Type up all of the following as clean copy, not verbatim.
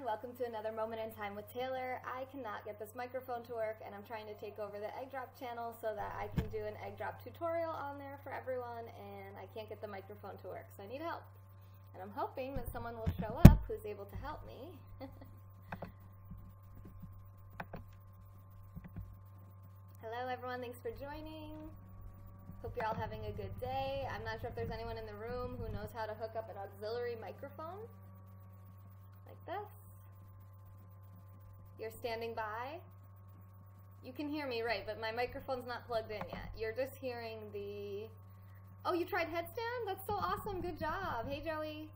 everyone, welcome to another moment in time with Taylor. I cannot get this microphone to work and I'm trying to take over the EggDrop channel so that I can do an EggDrop tutorial on there for everyone, and I can't get the microphone to work, so I need help. And I'm hoping that someone will show up who's able to help me. Hello everyone, thanks for joining. Hope you're all having a good day. I'm not sure if there's anyone in the room who knows how to hook up an auxiliary microphone like this. You're standing by. You can hear me, right, but my microphone's not plugged in yet. You're just hearing the... Oh, you tried headstand? That's so awesome. Good job. Hey, Joey.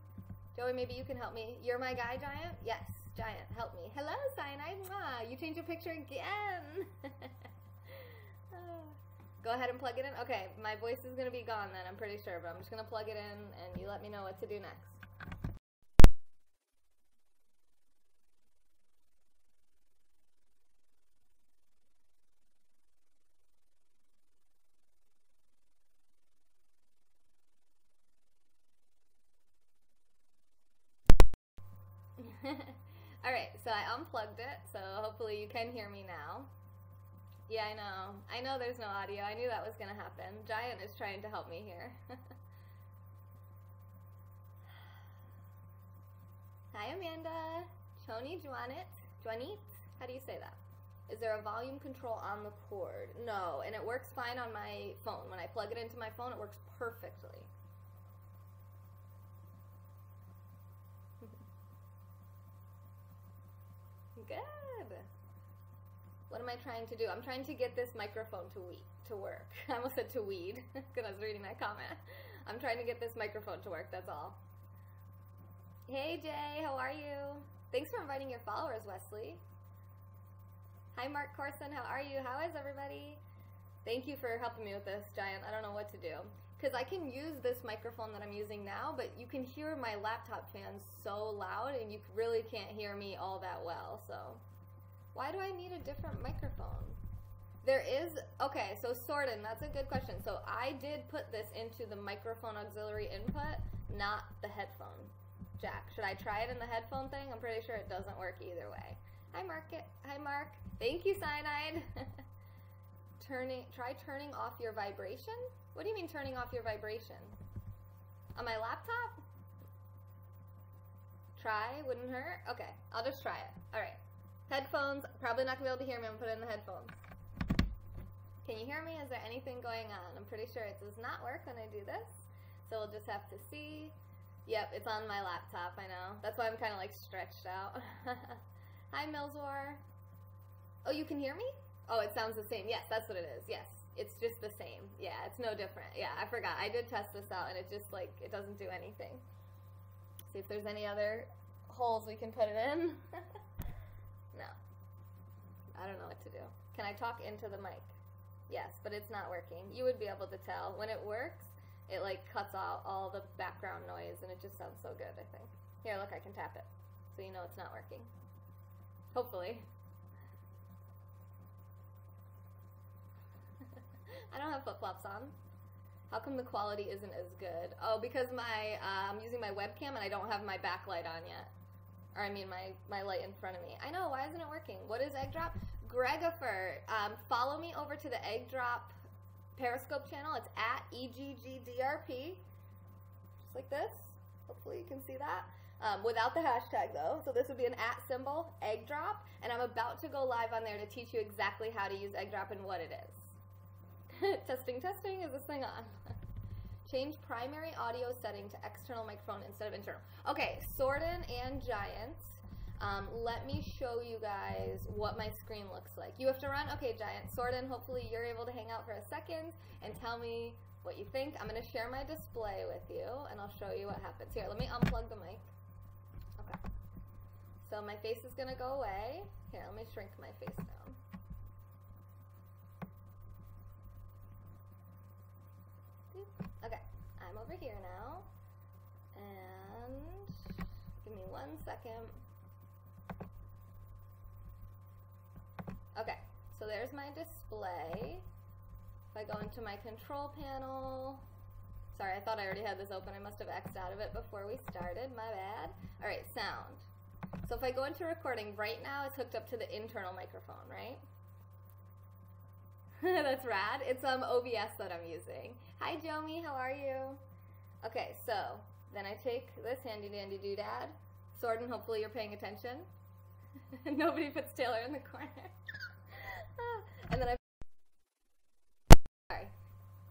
Joey, maybe you can help me. You're my guy, Giant? Yes, Giant, help me. Hello, Cyanide. Mwah. You changed your picture again. Go ahead and plug it in. Okay, my voice is going to be gone then, I'm pretty sure, but I'm just going to plug it in and you let me know what to do next. Alright, so I unplugged it, so hopefully you can hear me now. Yeah, I know. I know there's no audio. I knew that was going to happen. Giant is trying to help me here. Hi, Amanda. Choni Juanit. Juanit? How do you say that? Is there a volume control on the cord? No, and it works fine on my phone. When I plug it into my phone, it works perfectly. Good. What am I trying to do? I'm trying to get this microphone to work. I almost said to weed because I was reading that comment. I'm trying to get this microphone to work, that's all. Hey Jay, how are you? Thanks for inviting your followers, Wesley. Hi Mark Corson, how are you? How is everybody? Thank you for helping me with this, Giant. I don't know what to do because I can use this microphone that I'm using now, but you can hear my laptop fan so loud and you really can't hear me all that well, so. Why do I need a different microphone? There is, okay, so Sorden, that's a good question. So I did put this into the microphone auxiliary input, not the headphone jack. Should I try it in the headphone thing? I'm pretty sure it doesn't work either way. Hi Mark. Thank you, Cyanide. Try turning off your vibration? What do you mean turning off your vibration? On my laptop? Try, wouldn't hurt? Okay, I'll just try it. All right. Headphones, probably not going to be able to hear me. I'm going to put in the headphones. Can you hear me? Is there anything going on? I'm pretty sure it does not work when I do this, so we'll just have to see. Yep, it's on my laptop, I know. That's why I'm kind of like stretched out. Hi, Millswar. Oh, you can hear me? Oh, it sounds the same. Yes, that's what it is. Yes, it's just the same. Yeah, it's no different. Yeah, I forgot. I did test this out, and it just like, it doesn't do anything. See if there's any other holes we can put it in. No, I don't know what to do. Can I talk into the mic? Yes, but it's not working. You would be able to tell. When it works, it like cuts out all the background noise and it just sounds so good, I think. Here, look, I can tap it so you know it's not working. Hopefully. I don't have flip-flops on. How come the quality isn't as good? Oh, because my I'm using my webcam and I don't have my backlight on yet. Or I mean my light in front of me. I know, why isn't it working? What is EggDrop? Gregifer, follow me over to the EggDrop Periscope channel. It's at EGGDRP, just like this. Hopefully you can see that. Without the hashtag though, so this would be an at symbol, EggDrop, and I'm about to go live on there to teach you exactly how to use EggDrop and what it is. Testing, testing, is this thing on? Change primary audio setting to external microphone instead of internal. Okay, Sorden and Giant, let me show you guys what my screen looks like. You have to run? Okay, Giant. Sorden, hopefully you're able to hang out for a second and tell me what you think. I'm going to share my display with you, and I'll show you what happens. Here, let me unplug the mic. Okay. So my face is going to go away. Here, let me shrink my face down. Over here now, and give me 1 second. Okay, so there's my display. If I go into my control panel, sorry, I thought I already had this open. I must have X'd out of it before we started, my bad. All right, sound. So if I go into recording right now, it's hooked up to the internal microphone, right? That's rad. It's OBS that I'm using. Hi, Jomi. How are you? Okay, so then I take this handy dandy doodad. Sorden, hopefully you're paying attention. Nobody puts Taylor in the corner. And then sorry,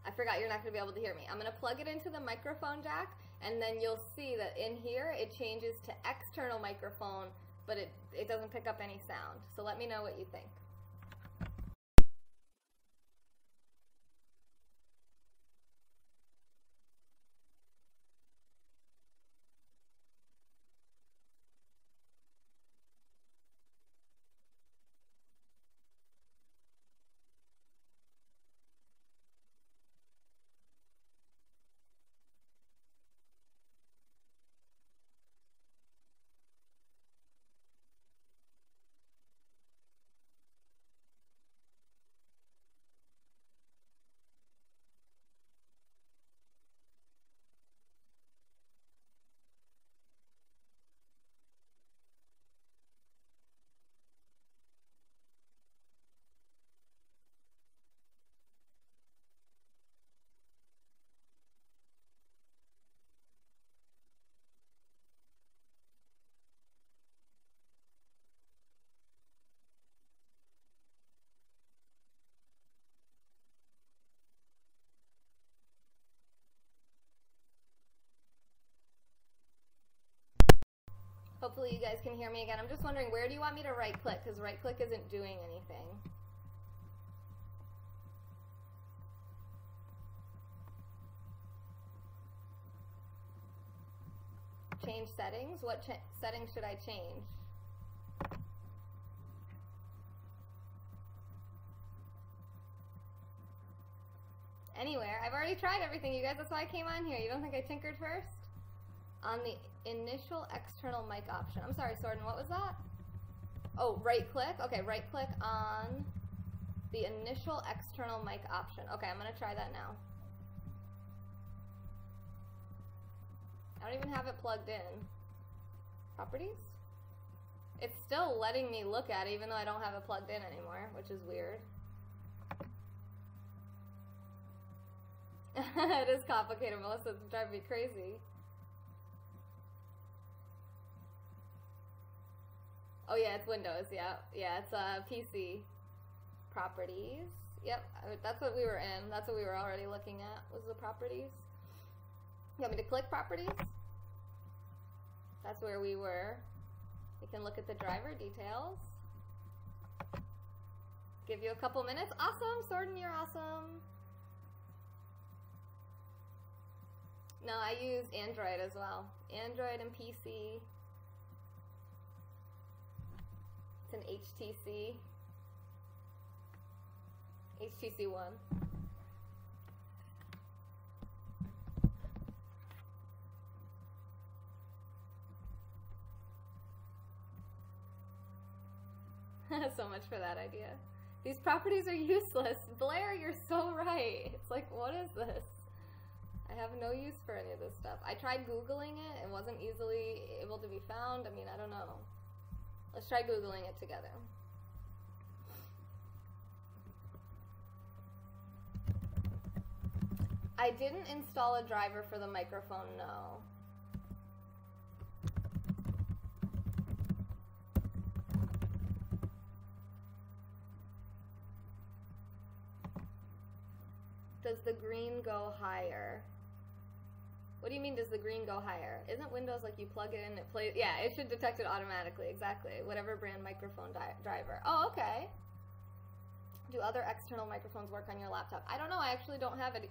I forgot you're not going to be able to hear me. I'm going to plug it into the microphone jack, and then you'll see that in here it changes to external microphone, but it doesn't pick up any sound. So let me know what you think. Hopefully you guys can hear me again. I'm just wondering, where do you want me to right click? Because right click isn't doing anything. Change settings? What settings should I change? Anywhere. I've already tried everything, you guys. That's why I came on here. You don't think I tinkered first? On the initial external mic option. I'm sorry, Sorden, what was that? Oh, right click? Okay, right click on the initial external mic option. Okay, I'm gonna try that now. I don't even have it plugged in. Properties? It's still letting me look at it even though I don't have it plugged in anymore, which is weird. It is complicated, Melissa, it's driving me crazy. Oh yeah, it's Windows, yeah. Yeah, it's PC. Properties. Yep, that's what we were in. That's what we were already looking at, was the properties. You want me to click properties? That's where we were. You can look at the driver details. Give you a couple minutes. Awesome, Sorden, you're awesome. No, I use Android as well. Android and PC. An HTC One. So much for that idea. These properties are useless. Blair, you're so right. It's like, what is this? I have no use for any of this stuff. I tried Googling it. It wasn't easily able to be found. I mean, I don't know. Let's try Googling it together. I didn't install a driver for the microphone, no. Does the green go higher? What do you mean, does the green go higher? Isn't Windows like you plug it in, it plays? Yeah, it should detect it automatically, exactly. Whatever brand microphone driver. Oh, okay. Do other external microphones work on your laptop? I don't know, I actually don't have any,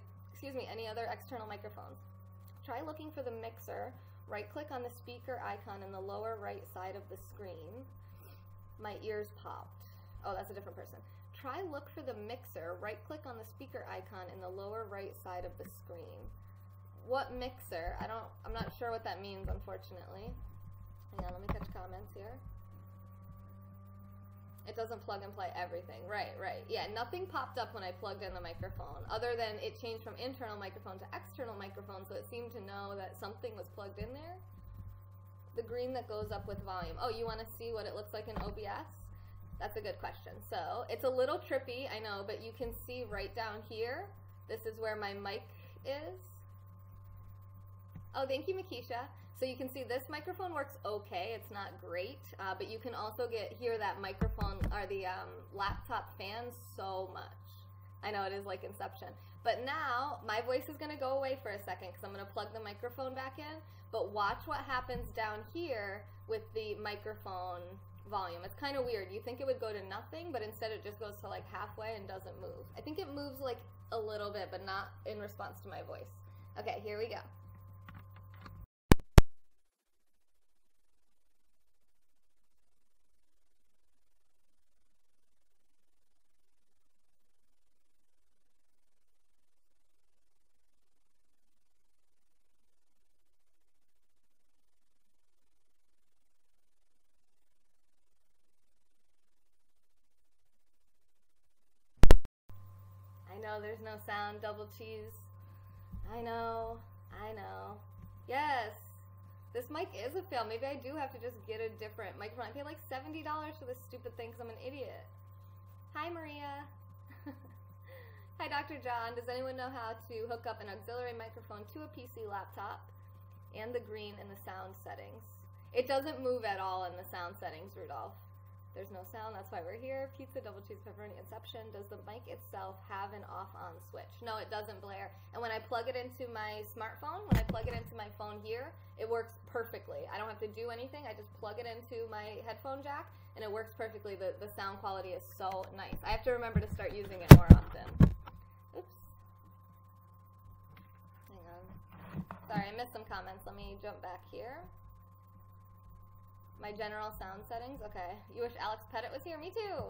any other external microphones. Try looking for the mixer. Right-click on the speaker icon in the lower right side of the screen. My ears popped. Oh, that's a different person. Try look for the mixer. Right-click on the speaker icon in the lower right side of the screen. What mixer? I'm not sure what that means, unfortunately. Hang on, let me catch comments here. It doesn't plug and play everything. Right, right. Yeah, nothing popped up when I plugged in the microphone, other than it changed from internal microphone to external microphone, so it seemed to know that something was plugged in there. the green that goes up with volume. Oh, you want to see what it looks like in OBS? That's a good question. So it's a little trippy, I know, but you can see right down here, this is where my mic is. Oh, thank you, Makisha. So you can see this microphone works okay. It's not great, but you can also hear that microphone or the laptop fan so much. I know it is like Inception. But now my voice is gonna go away for a second because I'm gonna plug the microphone back in, but watch what happens down here with the microphone volume. It's kind of weird. You think it would go to nothing, but instead it just goes to like halfway and doesn't move. I think it moves like a little bit, but not in response to my voice. Okay, here we go. No, there's no sound. Double cheese. I know. I know. Yes. This mic is a fail. Maybe I do have to just get a different microphone. I paid like $70 for this stupid thing because I'm an idiot. Hi, Maria. Hi, Dr. John. Does anyone know how to hook up an auxiliary microphone to a PC laptop? And the green in the sound settings. It doesn't move at all in the sound settings, Rudolph. There's no sound, that's why we're here. Pizza, double cheese, pepperoni, Inception. Does the mic itself have an off-on switch? No, it doesn't, Blair. And when I plug it into my smartphone, when I plug it into my phone here, it works perfectly. I don't have to do anything. I just plug it into my headphone jack, and it works perfectly. The sound quality is so nice. I have to remember to start using it more often. Oops. Hang on. Sorry, I missed some comments. Let me jump back here. My general sound settings, okay. You wish Alex Pettit was here? Me too!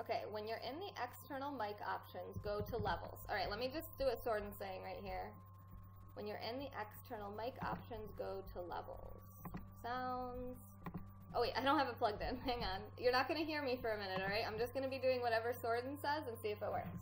Okay, when you're in the external mic options, go to levels. Alright, let me just do a sword and saying right here. When you're in the external mic options, go to levels. Sounds. Oh wait, I don't have it plugged in. Hang on. You're not going to hear me for a minute, alright? I'm just going to be doing whatever sword and says and see if it works.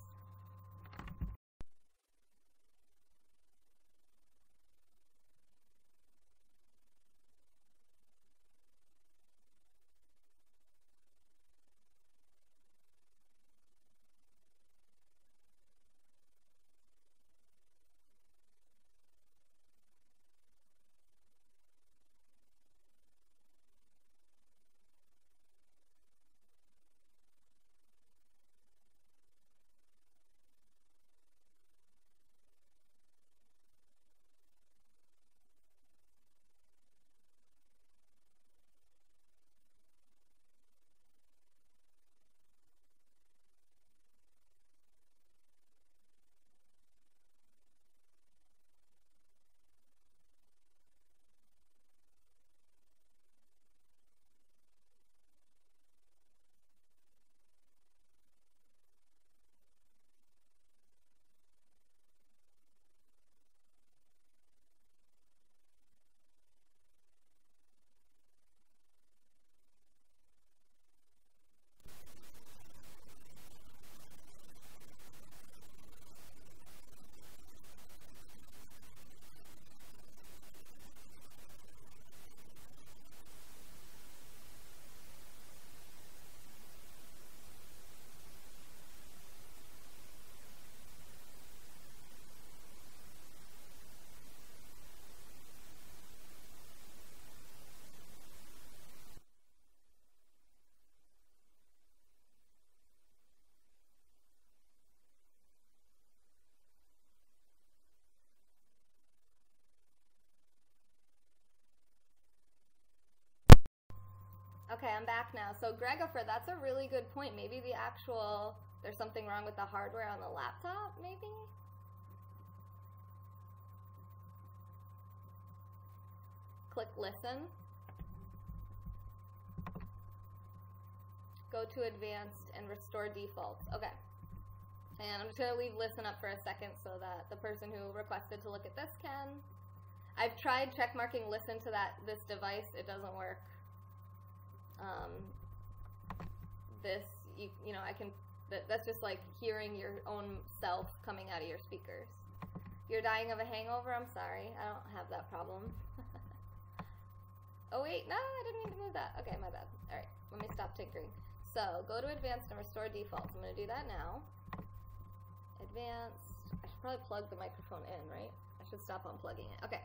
Okay, I'm back now. So Gregoford, that's a really good point. Maybe the actual, there's something wrong with the hardware on the laptop, maybe? Click listen. Go to advanced and restore defaults. Okay. And I'm just gonna leave listen up for a second so that the person who requested to look at this can. I've tried checkmarking listen to this device, it doesn't work. You know, that's just like hearing your own self coming out of your speakers. You're dying of a hangover? I'm sorry. I don't have that problem. Oh wait, no, I didn't mean to move that. Okay, my bad. All right, let me stop tinkering. So go to advanced and restore defaults. I'm gonna do that now. Advanced, I should probably plug the microphone in, right? I should stop unplugging it, okay.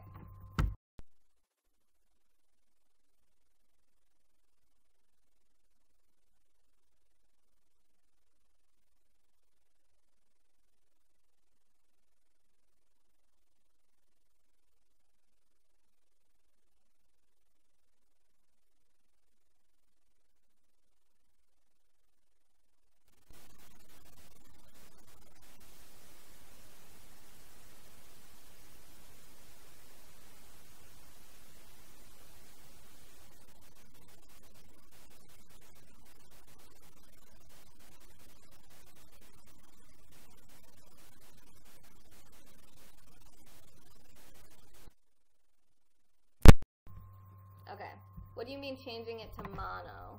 Okay, what do you mean changing it to mono?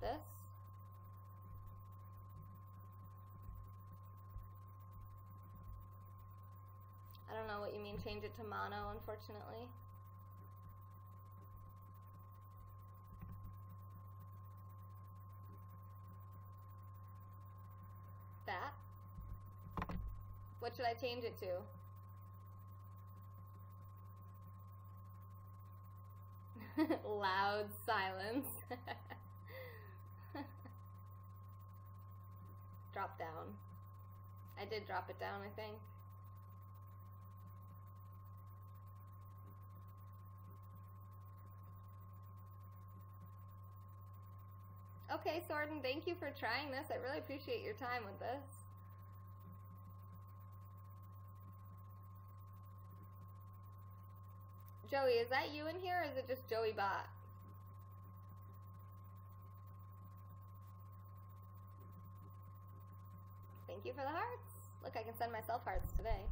This? I don't know what you mean change it to mono, unfortunately. That? What should I change it to? Loud silence. Drop down. I did drop it down, I think. Okay, Sorden, thank you for trying this. I really appreciate your time with this. Joey, is that you in here, or is it just Joey Bot? Thank you for the hearts. Look, I can send myself hearts today.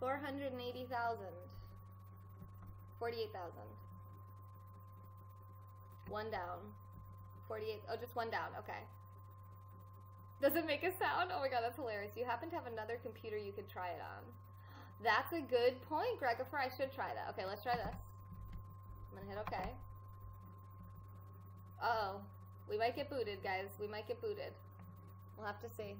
480,000. 48,000. One down. 48, oh, just one down, okay. Does it make a sound? Oh my god, that's hilarious. You happen to have another computer you could try it on. That's a good point, Gregifer. I should try that. Okay, let's try this. I'm gonna hit okay. Uh-oh. We might get booted, guys. We might get booted. We'll have to see.